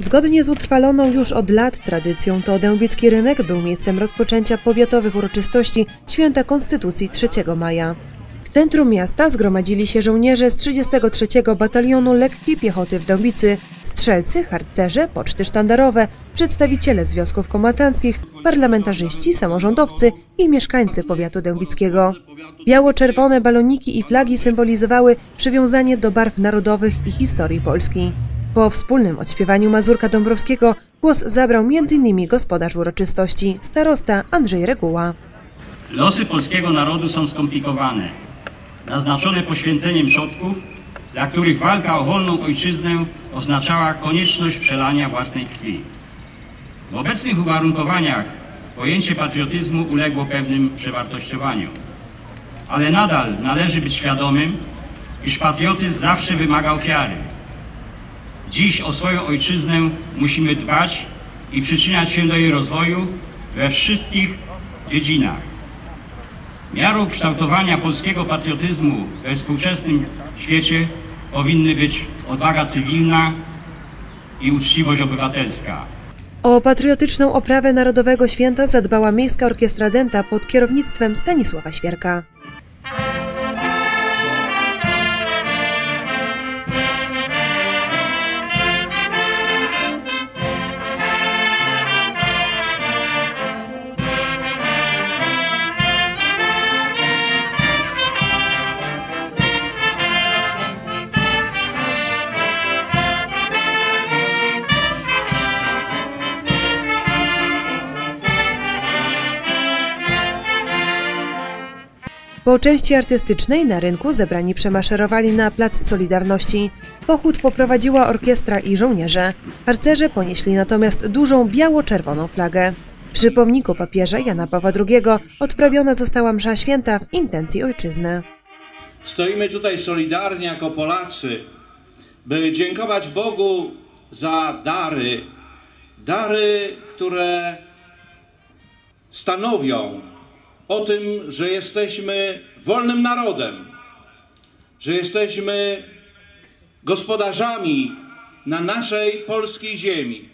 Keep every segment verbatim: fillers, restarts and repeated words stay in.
Zgodnie z utrwaloną już od lat tradycją to Dębicki Rynek był miejscem rozpoczęcia powiatowych uroczystości Święta Konstytucji trzeciego maja. W centrum miasta zgromadzili się żołnierze z trzydziestego trzeciego Batalionu Lekkiej Piechoty w Dębicy, strzelcy, harcerze, poczty sztandarowe, przedstawiciele związków komatanckich, parlamentarzyści, samorządowcy i mieszkańcy powiatu dębickiego. Biało-czerwone baloniki i flagi symbolizowały przywiązanie do barw narodowych i historii Polski. Po wspólnym odśpiewaniu Mazurka Dąbrowskiego głos zabrał między innymi gospodarz uroczystości, starosta Andrzej Reguła. Losy polskiego narodu są skomplikowane, naznaczone poświęceniem przodków, dla których walka o wolną ojczyznę oznaczała konieczność przelania własnej krwi. W obecnych uwarunkowaniach pojęcie patriotyzmu uległo pewnym przewartościowaniu, ale nadal należy być świadomym, iż patriotyzm zawsze wymaga ofiary. Dziś o swoją ojczyznę musimy dbać i przyczyniać się do jej rozwoju we wszystkich dziedzinach. Miarą kształtowania polskiego patriotyzmu we współczesnym świecie powinny być odwaga cywilna i uczciwość obywatelska. O patriotyczną oprawę Narodowego Święta zadbała Miejska Orkiestra Dęta pod kierownictwem Stanisława Świerka. Po części artystycznej na rynku zebrani przemaszerowali na Plac Solidarności. Pochód poprowadziła orkiestra i żołnierze. Harcerze ponieśli natomiast dużą biało-czerwoną flagę. Przy pomniku papieża Jana Pawła drugiego odprawiona została msza święta w intencji ojczyzny. Stoimy tutaj solidarnie jako Polacy, by dziękować Bogu za dary. Dary, które stanowią o tym, że jesteśmy wolnym narodem, że jesteśmy gospodarzami na naszej polskiej ziemi,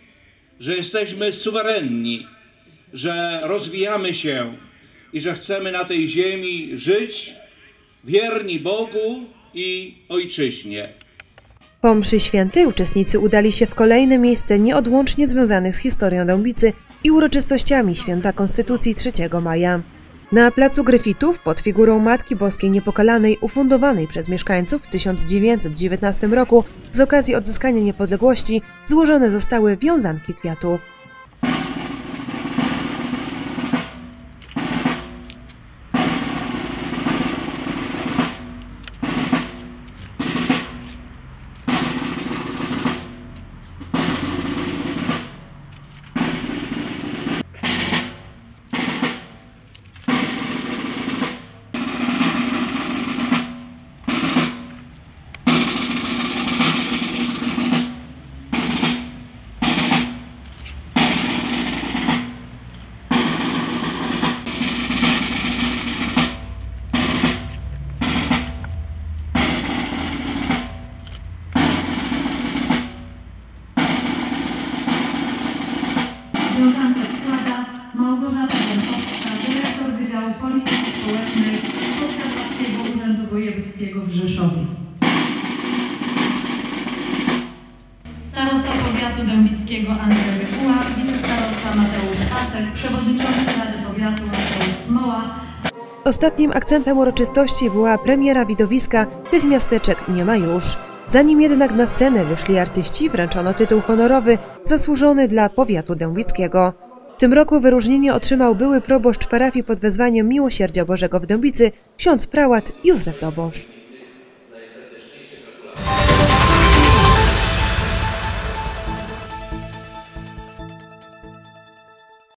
że jesteśmy suwerenni, że rozwijamy się i że chcemy na tej ziemi żyć wierni Bogu i ojczyźnie. Po mszy świętej uczestnicy udali się w kolejne miejsce nieodłącznie związanych z historią Dębicy i uroczystościami Święta Konstytucji trzeciego maja. Na placu Gryfitów pod figurą Matki Boskiej Niepokalanej ufundowanej przez mieszkańców w tysiąc dziewięćset dziewiętnastym roku z okazji odzyskania niepodległości złożone zostały wiązanki kwiatów. Wiązankę składa Małgorzata Dębowska, dyrektor Wydziału Polityki Społecznej Podkarpackiego Urzędu Wojewódzkiego w Rzeszowie. Starosta Powiatu Dębickiego Andrzej Reguła, wicestarosta Mateusz Pasek, przewodniczący Rady Powiatu Mateusz Smoła. Ostatnim akcentem uroczystości była premiera widowiska Tych miasteczek nie ma już. Zanim jednak na scenę wyszli artyści, wręczono tytuł honorowy zasłużony dla powiatu dębickiego. W tym roku wyróżnienie otrzymał były proboszcz parafii pod wezwaniem Miłosierdzia Bożego w Dębicy, ksiądz prałat Józef Dobosz.